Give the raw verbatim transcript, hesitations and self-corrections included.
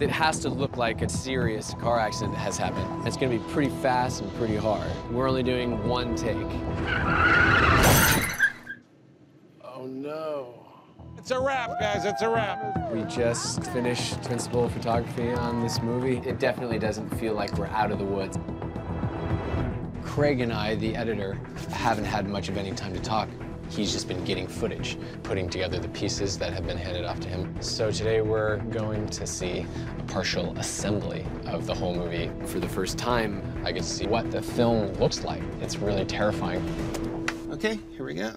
It has to look like a serious car accident has happened. It's gonna be pretty fast and pretty hard. We're only doing one take. Oh no. It's a wrap, guys, it's a wrap. We just finished principal photography on this movie. It definitely doesn't feel like we're out of the woods. Craig and I, the editor, haven't had much of any time to talk. He's just been getting footage, putting together the pieces that have been handed off to him. So today we're going to see a partial assembly of the whole movie. For the first time, I get to see what the film looks like. It's really terrifying. Okay, here we go.